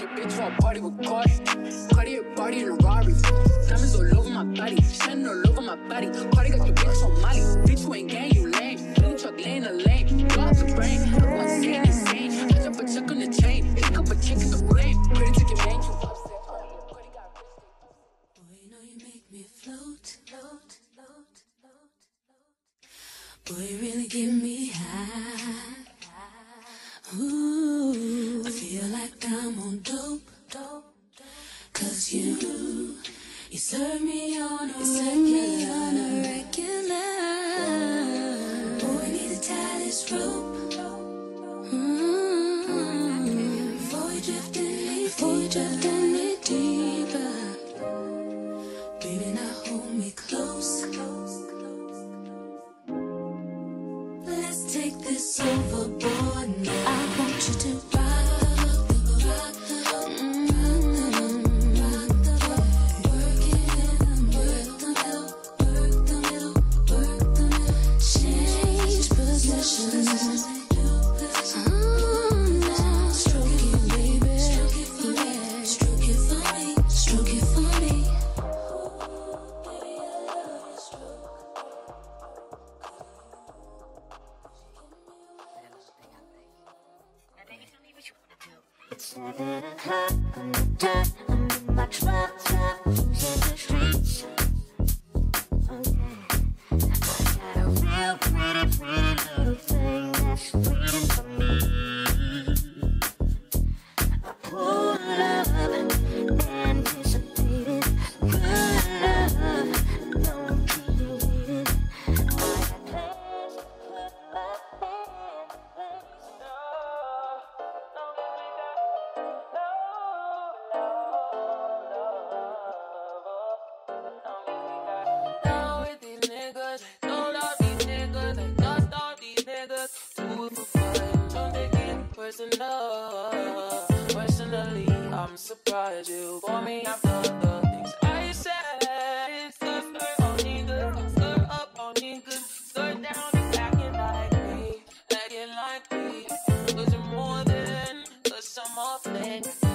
Your bitch wanna party with Cardi. Cardi a party in a Rari. Diamonds all over my body, shining all over my body. Cardi got your bitch on Molly. Bitch, you ain't gang, you lame. Billy truck laying a lane. Block the brain. Everyone's saying insane. I drop a check on the chain. Pick up a chick in the flame. Pretty ticket man, you upset. Cardi got pissed. Boy, you know you make me float, float, float, float, float. Boy, you really give me high. Ooh, I feel like I'm on dope, dope, dope. Cause you serve me on a regular. Boy, we need to tie this rope. Before you drift any, deeper. Baby, now hold me close. Let's take this overboard now. I want you to rock, work it and work the middle. Change positions. Stroke it, baby. Stroke it for me. It's never a hot on the dirt, under my truck, who's in the streets? Okay, I got a real pretty little thing that's waiting for me. I pull up, anticipated, good love, don't keep me waiting. I got plans to put my hands in place. Personally, I'm surprised you want me after the things I said. Skirt on nigga, skirt up on nigga, skirt down and acting like me, 'cause you're more than just some off-leg.